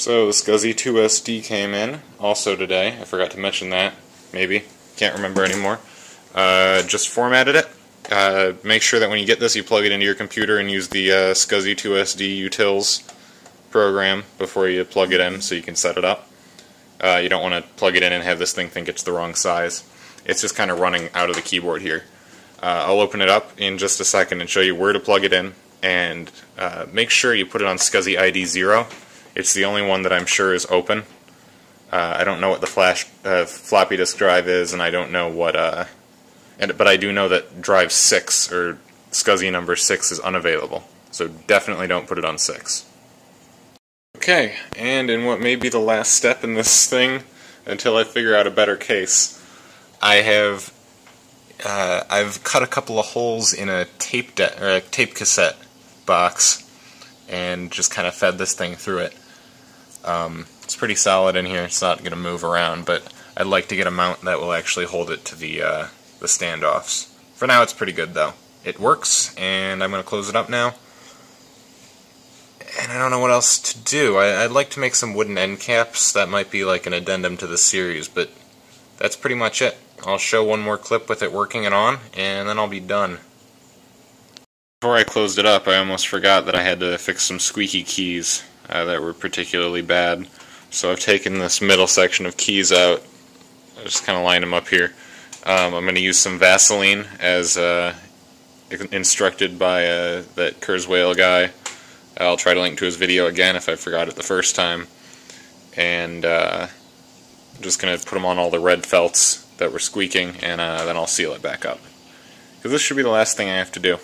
So the SCSI 2SD came in also today. I forgot to mention that, maybe. Can't remember anymore. Just formatted it. Make sure that when you get this, you plug it into your computer and use the SCSI 2SD Utils program before you plug it in so you can set it up. You don't want to plug it in and have this thing think it's the wrong size. It's just kind of running out of the keyboard here. I'll open it up in just a second and show you where to plug it in, and make sure you put it on SCSI ID 0. It's the only one that I'm sure is open. I don't know what the floppy disk drive is, and I don't know what... but I do know that drive 6, or SCSI number 6, is unavailable. So definitely don't put it on 6. Okay, and in what may be the last step in this thing, until I figure out a better case, I have... I've cut a couple of holes in a tape cassette box and just kind of fed this thing through it. It's pretty solid in here, it's not going to move around, but I'd like to get a mount that will actually hold it to the standoffs. For now it's pretty good though. It works, and I'm going to close it up now. And I don't know what else to do. I'd like to make some wooden end caps. That might be like an addendum to the series, but that's pretty much it. I'll show one more clip with it working it on, and then I'll be done. Before I closed it up, I almost forgot that I had to fix some squeaky keys that were particularly bad. So I've taken this middle section of keys out. I just kind of lined them up here. I'm going to use some Vaseline as instructed by that Kurzweil guy. I'll try to link to his video again if I forgot it the first time. And I'm just going to put them on all the red felts that were squeaking, and then I'll seal it back up. Because this should be the last thing I have to do.